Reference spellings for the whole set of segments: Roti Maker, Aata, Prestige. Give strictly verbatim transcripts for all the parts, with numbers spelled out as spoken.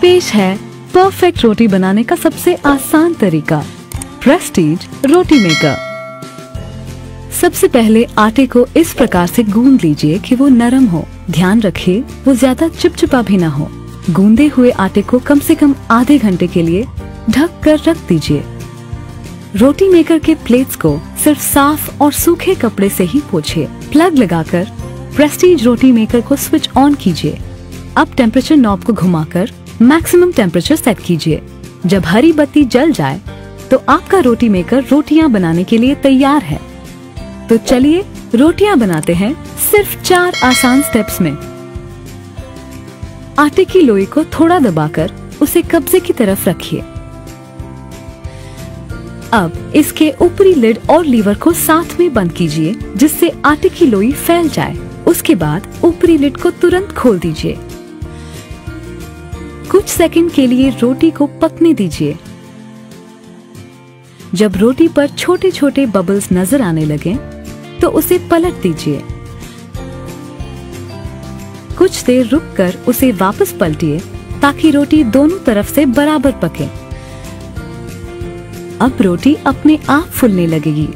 पेश है परफेक्ट रोटी बनाने का सबसे आसान तरीका, प्रेस्टीज रोटी मेकर। सबसे पहले आटे को इस प्रकार से गूंद लीजिए कि वो नरम हो। ध्यान रखिए वो ज्यादा चिपचिपा भी ना हो। गूंदे हुए आटे को कम से कम आधे घंटे के लिए ढक कर रख दीजिए। रोटी मेकर के प्लेट्स को सिर्फ साफ और सूखे कपड़े से ही पोंछिए। प्लग लगाकर प्रेस्टीज रोटी मेकर को स्विच ऑन कीजिए। अब टेम्परेचर नॉब को घुमाकर मैक्सिमम टेम्परेचर सेट कीजिए। जब हरी बत्ती जल जाए तो आपका रोटी मेकर रोटियां बनाने के लिए तैयार है। तो चलिए रोटियां बनाते हैं सिर्फ चार आसान स्टेप्स में। आटे की लोई को थोड़ा दबाकर उसे कब्जे की तरफ रखिए। अब इसके ऊपरी लिड और लीवर को साथ में बंद कीजिए जिससे आटे की लोई फैल जाए। उसके बाद ऊपरी लिड को तुरंत खोल दीजिए। कुछ सेकंड के लिए रोटी को पकने दीजिए। जब रोटी पर छोटे छोटे बबल्स नजर आने लगे तो उसे पलट दीजिए। कुछ देर रुककर उसे वापस पलटिए ताकि रोटी दोनों तरफ से बराबर पके। अब रोटी अपने आप फूलने लगेगी।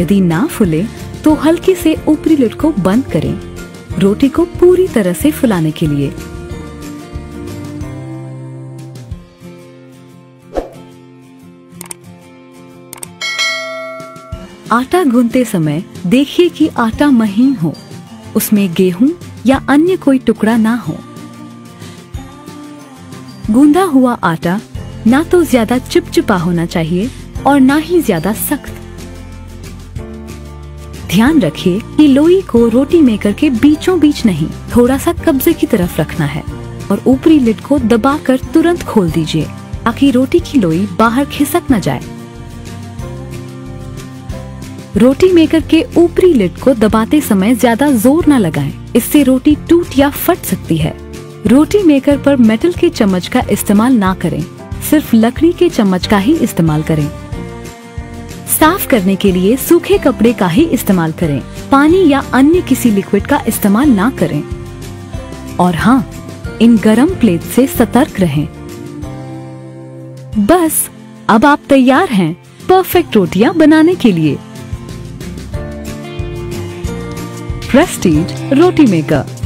यदि ना फूले तो हल्के से ऊपरी लिड को बंद करें रोटी को पूरी तरह से फुलाने के लिए। आटा गूंथते समय देखिए कि आटा महीन हो, उसमें गेहूं या अन्य कोई टुकड़ा ना हो। गूंदा हुआ आटा ना तो ज्यादा चिपचिपा होना चाहिए और ना ही ज्यादा सख्त। ध्यान रखिए कि लोई को रोटी मेकर के बीचों बीच नहीं, थोड़ा सा कब्जे की तरफ रखना है और ऊपरी लिड को दबाकर तुरंत खोल दीजिए ताकि रोटी की लोई बाहर खिसक न जाए। रोटी मेकर के ऊपरी लिड को दबाते समय ज्यादा जोर ना लगाएं, इससे रोटी टूट या फट सकती है। रोटी मेकर पर मेटल के चम्मच का इस्तेमाल ना करें, सिर्फ लकड़ी के चम्मच का ही इस्तेमाल करें। साफ करने के लिए सूखे कपड़े का ही इस्तेमाल करें। पानी या अन्य किसी लिक्विड का इस्तेमाल ना करें। और हाँ, इन गरम प्लेट से सतर्क रहें। बस अब आप तैयार हैं परफेक्ट रोटियां बनाने के लिए। Prestige roti maker.